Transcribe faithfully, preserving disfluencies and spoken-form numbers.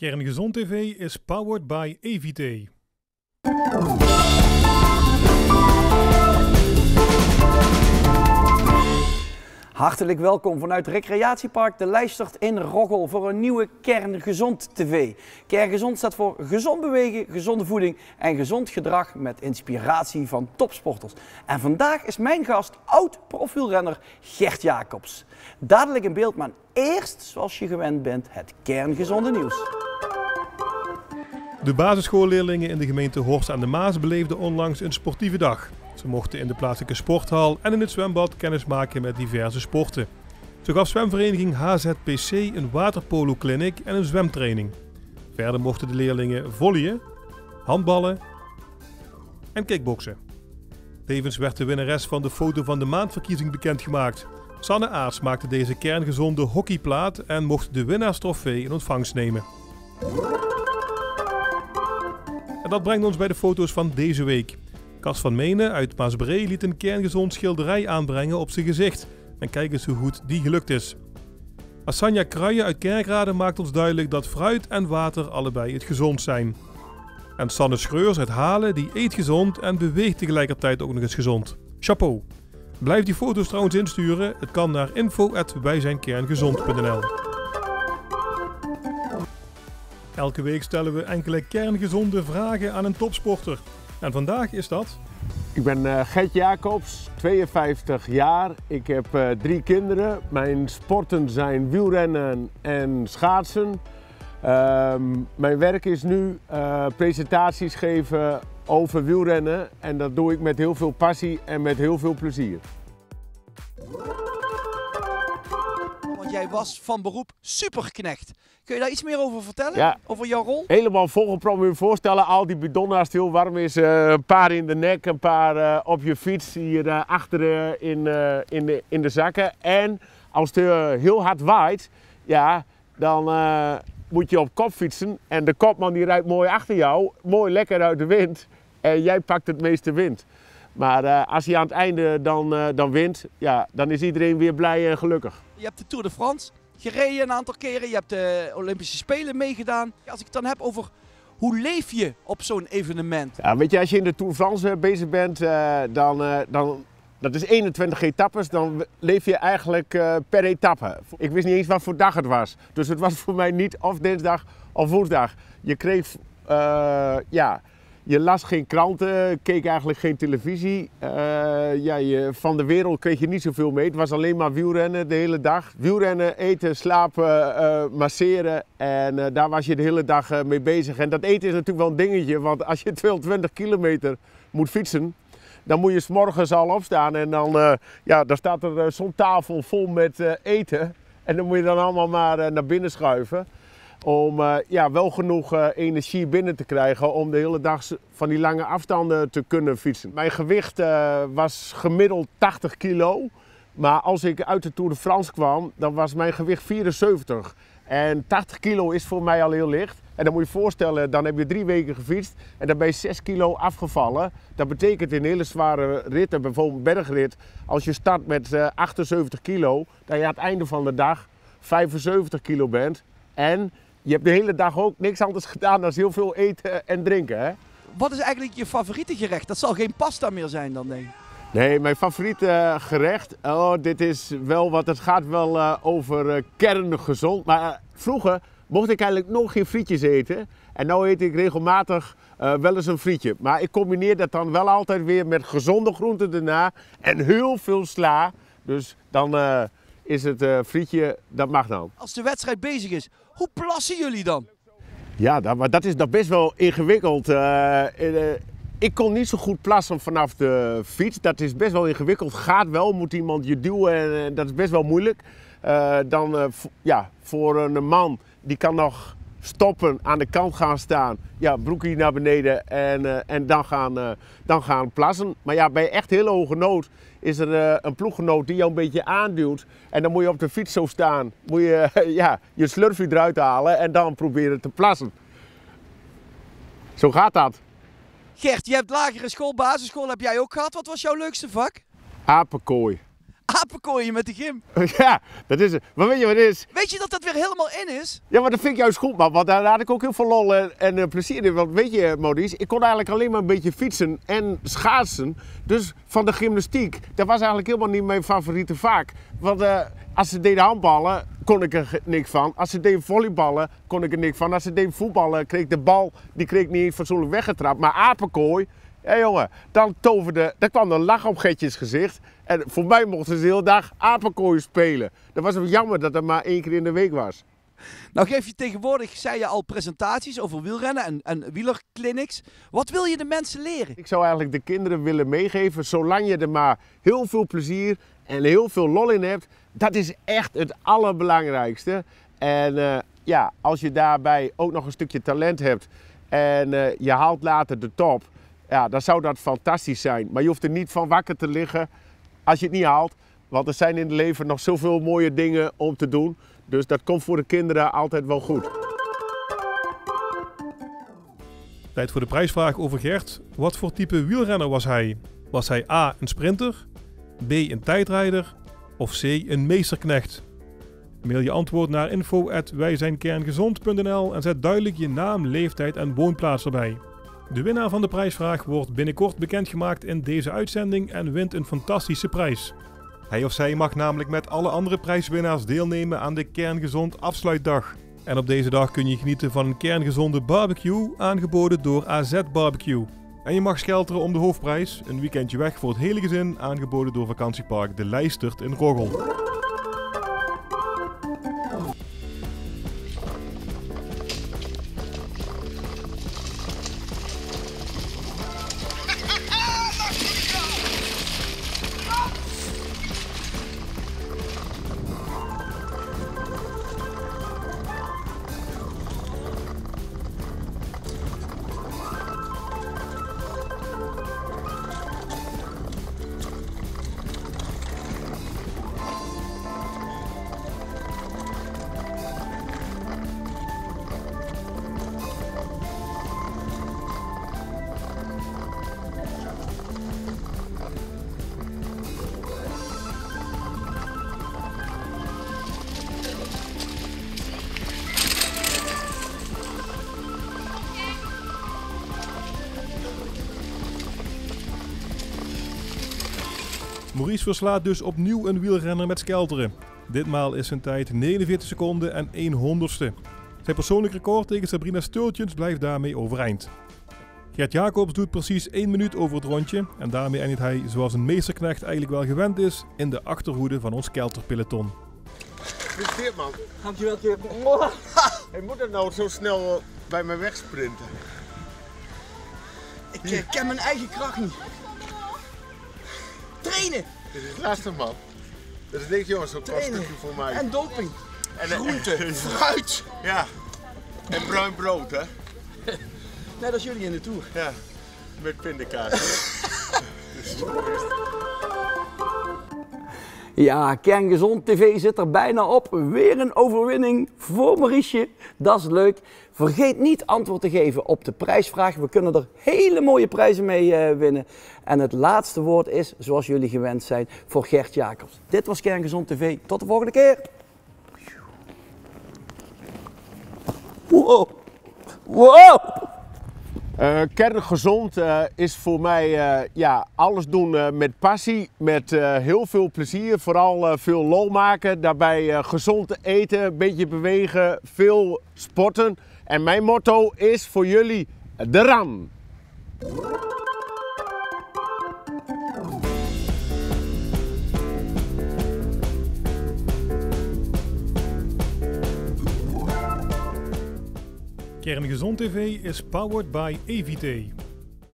Kerngezond T V is powered by E V T. Hartelijk welkom vanuit Recreatiepark De Leistert in Roggel voor een nieuwe Kerngezond T V. Kerngezond staat voor gezond bewegen, gezonde voeding en gezond gedrag met inspiratie van topsporters. En vandaag is mijn gast oud-profielrenner Gert Jakobs. Dadelijk in beeld, maar eerst, zoals je gewend bent, het kerngezonde nieuws. De basisschoolleerlingen in de gemeente Horst aan de Maas beleefden onlangs een sportieve dag. Ze mochten in de plaatselijke sporthal en in het zwembad kennis maken met diverse sporten. Zo gaf zwemvereniging H Z P C een waterpolo-clinic en een zwemtraining. Verder mochten de leerlingen volleyen, handballen en kickboksen. Tevens werd de winnares van de foto van de maandverkiezing bekendgemaakt. Sanne Aars maakte deze kerngezonde hockeyplaat en mocht de winnaarstrofee in ontvangst nemen. En dat brengt ons bij de foto's van deze week. Cas van Menen uit Maasbree liet een kerngezond schilderij aanbrengen op zijn gezicht. En kijk eens hoe goed die gelukt is. Assanya Kruijen uit Kerkrade maakt ons duidelijk dat fruit en water allebei het gezond zijn. En Sanne Schreurs uit Halen, die eet gezond en beweegt tegelijkertijd ook nog eens gezond. Chapeau! Blijf die foto's trouwens insturen. Het kan naar info apenstaartje wijzijnkerngezond punt n l. Elke week stellen we enkele kerngezonde vragen aan een topsporter. En vandaag is dat... Ik ben Gert Jakobs, tweeënvijftig jaar. Ik heb drie kinderen. Mijn sporten zijn wielrennen en schaatsen. Uh, mijn werk is nu uh, presentaties geven over wielrennen. En dat doe ik met heel veel passie en met heel veel plezier. Want jij was van beroep superknecht. Kun je daar iets meer over vertellen? Ja. Over jouw rol? Helemaal volgepropt, moet je voorstellen. Al die bidonnen als het heel warm is. Uh, een paar in de nek, een paar uh, op je fiets. Hier uh, achter uh, in, uh, in, de, in de zakken. En als het uh, heel hard waait, ja, dan uh, moet je op kop fietsen. En de kopman die rijdt mooi achter jou. Mooi lekker uit de wind. En jij pakt het meeste wind. Maar uh, als hij aan het einde dan, uh, dan wint, ja, dan is iedereen weer blij en gelukkig. Je hebt de Tour de France gereden een aantal keren, je hebt de Olympische Spelen meegedaan. Als ik het dan heb over hoe leef je op zo'n evenement? Ja, weet je, als je in de Tour de France bezig bent, uh, dan, uh, dan, dat is eenentwintig etappes, dan leef je eigenlijk uh, per etappe. Ik wist niet eens wat voor dag het was, dus het was voor mij niet of dinsdag of woensdag. Je kreeg, uh, ja, je las geen kranten, keek eigenlijk geen televisie. Uh, ja, je, van de wereld kreeg je niet zoveel mee. Het was alleen maar wielrennen de hele dag. Wielrennen, eten, slapen, uh, masseren. En uh, daar was je de hele dag uh, mee bezig. En dat eten is natuurlijk wel een dingetje. Want als je tweehonderdtwintig kilometer moet fietsen, dan moet je 's morgens al opstaan. En dan, uh, ja, dan staat er uh, zo'n tafel vol met uh, eten. En dan moet je dan allemaal maar uh, naar binnen schuiven. Om uh, ja, wel genoeg uh, energie binnen te krijgen om de hele dag van die lange afstanden te kunnen fietsen. Mijn gewicht uh, was gemiddeld tachtig kilo. Maar als ik uit de Tour de France kwam, dan was mijn gewicht vierenzeventig. En tachtig kilo is voor mij al heel licht. En dan moet je je voorstellen, dan heb je drie weken gefietst en dan ben je zes kilo afgevallen. Dat betekent in hele zware ritten, bijvoorbeeld bergrit, als je start met uh, achtenzeventig kilo, dat je aan het einde van de dag vijfenzeventig kilo bent. En je hebt de hele dag ook niks anders gedaan dan heel veel eten en drinken, hè? Wat is eigenlijk je favoriete gerecht? Dat zal geen pasta meer zijn dan, denk ik. Nee, mijn favoriete gerecht, oh, dit is wel wat, het gaat wel uh, over uh, kerngezond. Maar uh, vroeger mocht ik eigenlijk nog geen frietjes eten. En nu eet ik regelmatig uh, wel eens een frietje. Maar ik combineer dat dan wel altijd weer met gezonde groenten daarna en heel veel sla. Dus dan... Uh, is het uh, frietje, dat mag dan. Als de wedstrijd bezig is, hoe plassen jullie dan? Ja, dat, maar dat is dat best wel ingewikkeld. Uh, uh, ik kon niet zo goed plassen vanaf de fiets. Dat is best wel ingewikkeld. Gaat wel, moet iemand je duwen en uh, dat is best wel moeilijk. Uh, dan, uh, ja, voor een man, die kan nog stoppen, aan de kant gaan staan. Ja, broekje naar beneden en, uh, en dan, gaan, uh, dan gaan plassen. Maar ja, bij echt hele hoge nood is er uh, een ploeggenoot die jou een beetje aanduwt. En dan moet je op de fiets zo staan. Moet je uh, ja, je slurfje eruit halen en dan proberen te plassen. Zo gaat dat. Gert, je hebt lagere school, basisschool heb jij ook gehad. Wat was jouw leukste vak? Apenkooi. apenkooien met de gym. Ja, dat is het. Maar weet je wat het is? Weet je dat dat weer helemaal in is? Ja, maar dat vind ik juist goed, man. Want daar had ik ook heel veel lol en, en uh, plezier in. Want weet je, Maurice, ik kon eigenlijk alleen maar een beetje fietsen en schaatsen. Dus van de gymnastiek, dat was eigenlijk helemaal niet mijn favoriete vaak. Want uh, als ze deden handballen, kon ik er niks van. Als ze deden volleyballen, kon ik er niks van. Als ze deden voetballen, kreeg ik de bal, die kreeg ik niet fatsoenlijk weggetrapt. Maar apenkooi... Hé hey jongen, dan toverde, daar kwam een lach op Gertjes gezicht. En voor mij mochten ze de hele dag apenkooien spelen. Dat was het jammer dat dat maar één keer in de week was. Nou geef je tegenwoordig, zei je al, presentaties over wielrennen en, en wielerclinics. Wat wil je de mensen leren? Ik zou eigenlijk de kinderen willen meegeven, zolang je er maar heel veel plezier en heel veel lol in hebt. Dat is echt het allerbelangrijkste. En uh, ja, als je daarbij ook nog een stukje talent hebt en uh, je haalt later de top... Ja, dan zou dat fantastisch zijn. Maar je hoeft er niet van wakker te liggen als je het niet haalt. Want er zijn in het leven nog zoveel mooie dingen om te doen. Dus dat komt voor de kinderen altijd wel goed. Tijd voor de prijsvraag over Gert. Wat voor type wielrenner was hij? Was hij A, een sprinter, B, een tijdrijder of C, een meesterknecht? Mail je antwoord naar info at wijzijnkerngezond punt n l en zet duidelijk je naam, leeftijd en woonplaats erbij. De winnaar van de prijsvraag wordt binnenkort bekendgemaakt in deze uitzending en wint een fantastische prijs. Hij of zij mag namelijk met alle andere prijswinnaars deelnemen aan de Kerngezond Afsluitdag. En op deze dag kun je genieten van een kerngezonde barbecue, aangeboden door A Z Barbecue. En je mag schelteren om de hoofdprijs, een weekendje weg voor het hele gezin, aangeboden door vakantiepark De Leistert in Roggel. Maurice verslaat dus opnieuw een wielrenner met skelteren. Ditmaal is zijn tijd negenenveertig seconden en een honderdste. Zijn persoonlijk record tegen Sabrina Stultjens blijft daarmee overeind. Gert Jakobs doet precies één minuut over het rondje en daarmee eindigt hij, zoals een meesterknecht eigenlijk wel gewend is, in de achterhoede van ons skelterpeloton. Gefeliciteerd, man. Dankjewel, Gert. Hij moet er nou zo snel bij mij wegsprinten. Ik eh, ken mijn eigen kracht niet. Trainen! Dit is lastig, man. Dat is niks, jongens, zo'n stukje voor mij. En doping. En groente, fruit. Ja. En bruin brood, hè? Net als jullie in de Tour. Ja. Met pindakaas. Dus ja, Kerngezond T V zit er bijna op. Weer een overwinning voor Maurice. Dat is leuk. Vergeet niet antwoord te geven op de prijsvraag. We kunnen er hele mooie prijzen mee winnen. En het laatste woord is, zoals jullie gewend zijn, voor Gert Jakobs. Dit was Kerngezond T V. Tot de volgende keer. Wow. Wow. Uh, kerngezond uh, is voor mij uh, ja, alles doen uh, met passie, met uh, heel veel plezier, vooral uh, veel lol maken, daarbij uh, gezond eten, een beetje bewegen, veel sporten. En mijn motto is voor jullie de ram. Kerngezond T V is powered by E V T.